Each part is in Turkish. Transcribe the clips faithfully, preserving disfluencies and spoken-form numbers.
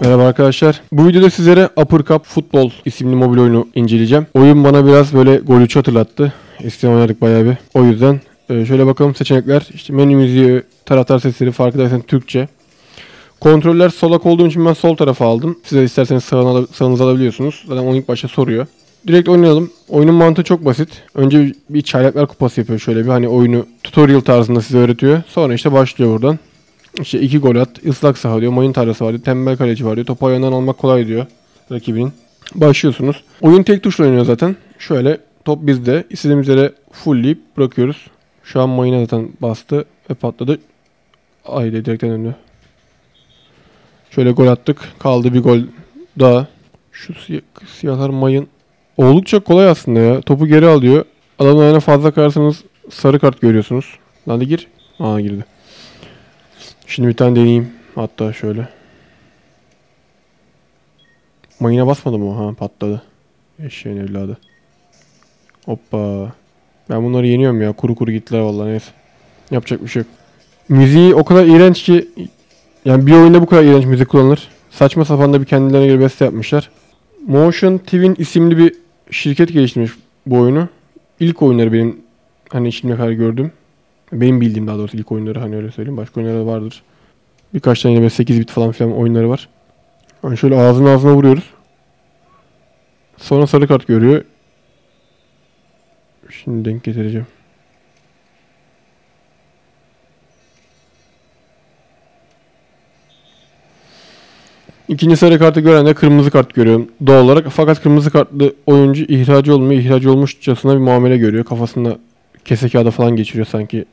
Merhaba arkadaşlar. Bu videoda sizlere Uppercup Football isimli mobil oyunu inceleyeceğim. Oyun bana biraz böyle Goal üç hatırlattı. Eskiden oynadık bayağı bir. O yüzden şöyle bakalım seçenekler. İşte menü müziği, taraftar sesleri, fark ederseniz Türkçe. Kontroller solak olduğum için ben sol tarafa aldım. Siz de isterseniz sağını, sağınızı alabiliyorsunuz. Zaten onun ilk başta soruyor. Direkt oynayalım. Oyunun mantığı çok basit. Önce bir çaylaklar kupası yapıyor şöyle bir. Hani oyunu tutorial tarzında size öğretiyor. Sonra işte başlıyor buradan. İşte iki gol at, ıslak saha diyor, mayın tarlası var diyor, tembel kaleci var diyor, topu ayağından almak kolay diyor rakibinin. Başlıyorsunuz. Oyun tek tuşla oynuyor zaten. Şöyle top bizde. İstediğimiz yere fullleyip bırakıyoruz. Şu an mayına zaten bastı ve patladı. Aile direkten döndü. Şöyle gol attık. Kaldı bir gol daha. Şu siy siyahlar mayın. Oldukça kolay aslında ya. Topu geri alıyor. Adamın ayağına fazla kayarsanız sarı kart görüyorsunuz. Hadi gir. Aa girdi. Şimdi bir tane deneyeyim. Hatta şöyle. Mayına basmadı mı? Ha patladı. Eşeğin evladı. Hoppa. Ben bunları yeniyorum ya. Kuru kuru gittiler vallahi neyse. Yapacak bir şey yok. Müziği o kadar iğrenç ki. Yani bir oyunda bu kadar iğrenç müzik kullanılır. Saçma sapan da bir kendilerine göre beste yapmışlar. Motion Twin isimli bir şirket geliştirmiş bu oyunu. İlk oyunları benim hani şimdiye kadar gördüm. Benim bildiğim daha doğrusu ilk oyunları hani öyle söyleyeyim. Başka oyunları da vardır. Birkaç tane de sekiz bit falan filan oyunları var. Hani şöyle ağzına ağzına vuruyoruz. Sonra sarı kart görüyor. Şimdi denk getireceğim. İkinci sarı kartı gören de kırmızı kart görüyorum doğal olarak. Fakat kırmızı kartlı oyuncu ihracı olmuyor. İhracı olmuşçasına bir muamele görüyor. Kafasında kese kağıda falan geçiriyor sanki.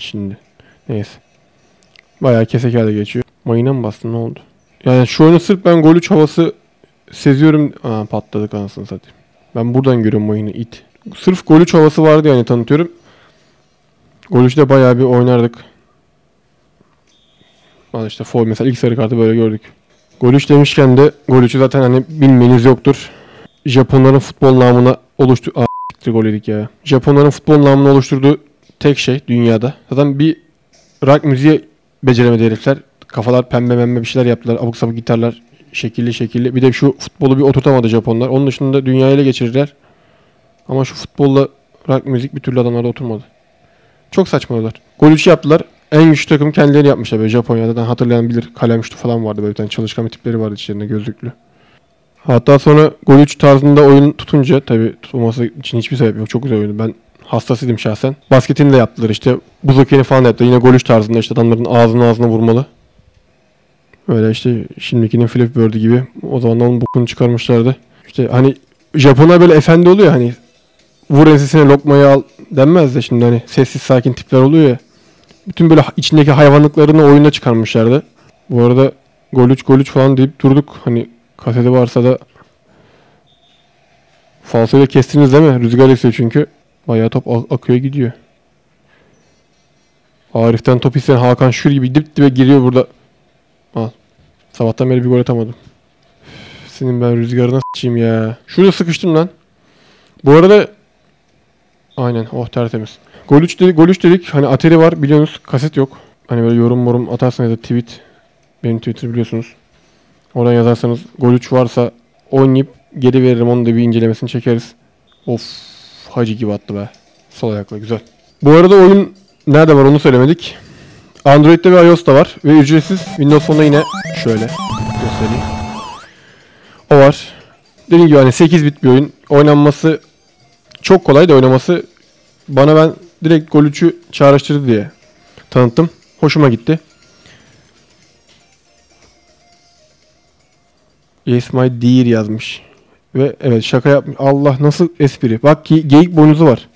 Şimdi. Neyse. Bayağı kese kağıda geçiyor. Mayına mı bastın ne oldu? Yani şu oyunu sırf ben gol üç havası seziyorum. Aa patladık anasını satayım. Ben buradan görüyorum mayını it. Sırf gol üç havası vardı yani tanıtıyorum. gol üçte bayağı bir oynardık. Aa işte foul mesela ilk sarı kartı böyle gördük. gol üç demişken de gol üçü zaten hani bilmeniz yoktur. Japonların futbol namına oluştu... Aa, gol yedik ya. Japonların futbol namını oluşturduğu tek şey dünyada. Zaten bir rock müziği beceremedi herifler. Kafalar pembe pembe bir şeyler yaptılar. Abuk sabuk gitarlar. Şekilli şekilli. Bir de şu futbolu bir oturtamadı Japonlar. Onun dışında dünyayı ele geçirirler. Ama şu futbolla rock müzik bir türlü adamlarda oturmadı. Çok saçmalılar. gol üçü yaptılar. En güçlü takım kendileri yapmışlar böyle Japonya'da. Hatırlayan bilir. Kalem şutu falan vardı böyle bir tane çalışkan bir tipleri vardı içlerinde gözlüklü. Hatta sonra gol üç tarzında oyun tutunca tabi tutulması için hiçbir sebep yok. Çok güzel oyundu. Ben hastasıydım şahsen. Basketini de yaptılar işte. Buz hokeyini falan da yaptılar. Yine gol üç tarzında işte adamların ağzına ağzına vurmalı. Öyle işte şimdikinin Flipbird'ü gibi. O zaman onun bokunu çıkarmışlardı. İşte hani Japonlar böyle efendi oluyor hani. Vur ensesine lokmayı al denmez de şimdi hani sessiz sakin tipler oluyor ya. Bütün böyle içindeki hayvanlıklarını oyuna çıkarmışlardı. Bu arada gol üç gol üç falan deyip durduk. Hani kaseti varsa da falsoyla kestiniz değil mi? Rüzgar esiyor çünkü. Bayağı top akıyor gidiyor. Arif'ten top isteyen Hakan Şükür gibi dip dibe giriyor burada. Al. Sabahtan beri bir gol atamadım. Üf, senin ben rüzgarına s**eyim ya. Şurada sıkıştım lan. Bu arada aynen oh tertemiz. gol üç dedik, gol üç dedik. Hani atari var biliyorsunuz kaset yok. Hani böyle yorum morum atarsanız da tweet. Benim Twitter biliyorsunuz. Oradan yazarsanız gol üç varsa oynayıp geri veririm onu da bir incelemesini çekeriz. Of hacı gibi attı be. Sol ayakla güzel. Bu arada oyun nerede var onu söylemedik. Android'de ve iOS'ta var. Ve ücretsiz Windows Phone'da yine şöyle göstereyim. O var. Dediğim gibi hani sekiz bit bir oyun. Oynanması çok kolay da oynaması bana ben direkt gol üçü çağrıştırdı diye tanıttım. Hoşuma gitti. Yes my dear yazmış. Ve evet şaka yapmış. Allah nasıl espri. Bak ki geyik boynuzu var.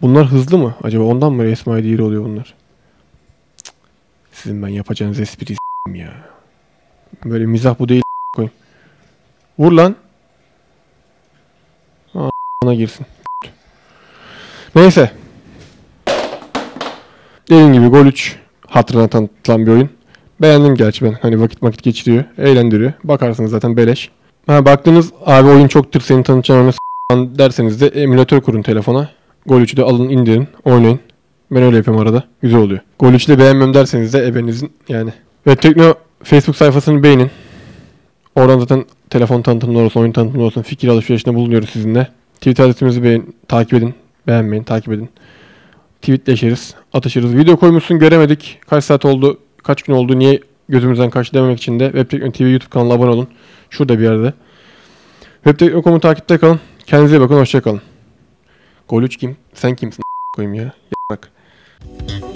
Bunlar hızlı mı? Acaba ondan mı yes my dear oluyor bunlar? Cık. Sizin ben yapacağınız espriyi s**im ya. Böyle mizah bu değil koyun. Vur lan. Aa, bana girsin. Neyse. Dediğim gibi gol üç hatırına tanıtılan bir oyun. Beğendim gerçi ben. Hani vakit vakit geçiriyor. Eğlendiriyor. Bakarsınız zaten beleş. Ha, baktınız abi oyun çok tır seni tanıtacağım derseniz de emülatör kurun telefona. gol üçü de alın indirin. Oynayın. Ben öyle yapıyorum arada. Güzel oluyor. gol üçü de beğenmem derseniz de ebenizin yani. WebTekno Facebook sayfasını beğenin. Oradan zaten telefon tanıtımları olsun, oyun tanıtımları olsun, fikir alışverişinde bulunuyoruz sizinle. Twitter adresimizi beğenin, takip edin. Beğenmeyin, takip edin. Tweetleşiriz, atışırız. Video koymuşsun, göremedik. Kaç saat oldu, kaç gün oldu, niye gözümüzden kaçtı dememek için de WebTekno T V YouTube kanalına abone olun. Şurada bir yerde. WebTekno nokta com'u takipte kalın. Kendinize iyi bakın, hoşça kalın. Gol üç kim? Sen kimsin? Koyayım ya. Bak.